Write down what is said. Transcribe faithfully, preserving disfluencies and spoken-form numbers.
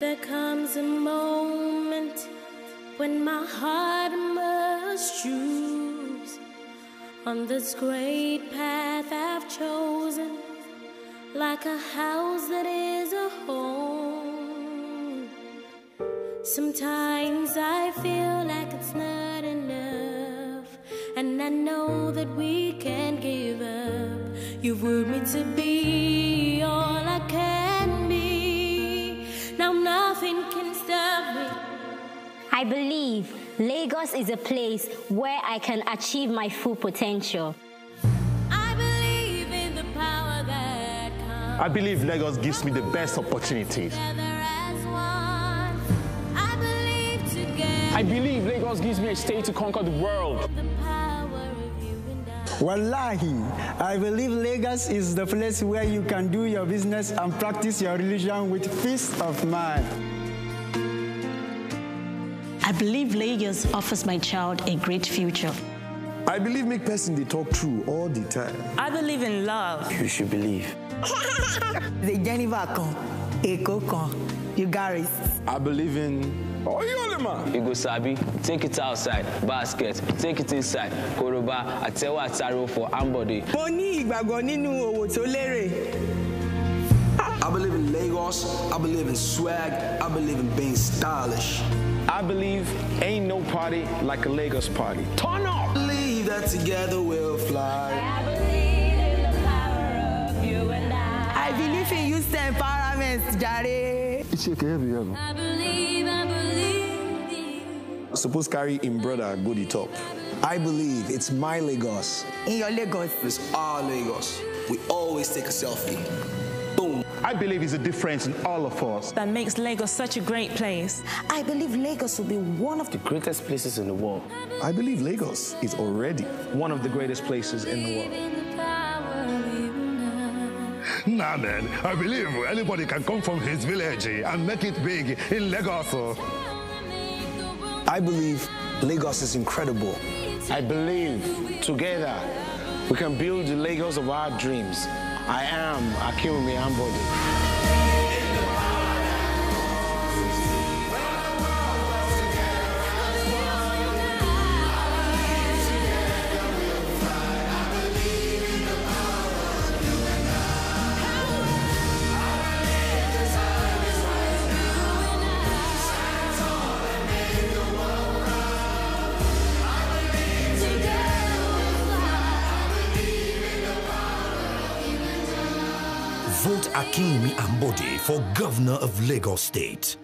There comes a moment when my heart must choose. On this great path I've chosen, like a house that is a home. Sometimes I feel like it's not enough, and I know that we can't give up. You've willed me to be all I can be. Now nothing can stop me. I believe Lagos is a place where I can achieve my full potential. I believe in the power that comes. I believe Lagos gives me the best opportunities. I believe together. I believe Lagos gives me a state to conquer the world. The power of you and I. Wallahi, I believe Lagos is the place where you can do your business and practice your religion with peace of mind. I believe Lagos offers my child a great future. I believe make person they talk true all the time. I believe in love. You should believe. The Geneva con, Eko con, Ugaris. I believe in. Oh, you only man. You go sabi, take it outside. Basket, take it inside. Koroba, atewa ataro for Ambode. Boni igbagbọ nínú owo tó lérè. I believe in Lagos. I believe in swag. I believe in being stylish. I believe ain't no party like a Lagos party. Turn up. I believe that together we'll fly. I believe in the power of you and I. I believe in youth empowerment, jare. It's okay, everyone. I believe. Suppose carry in brother go the top. I believe it's my Lagos. In your Lagos. It's our Lagos. We always take a selfie. Boom. I believe it's a difference in all of us that makes Lagos such a great place. I believe Lagos will be one of the greatest places in the world. I believe Lagos is already one of the greatest places in the world. Nah, man, I believe anybody can come from his village and make it big in Lagos. I believe Lagos is incredible. I believe together we can build the Lagos of our dreams. I am Akinwunmi Ambode. Vote Akinwunmi Ambode for Governor of Lagos State.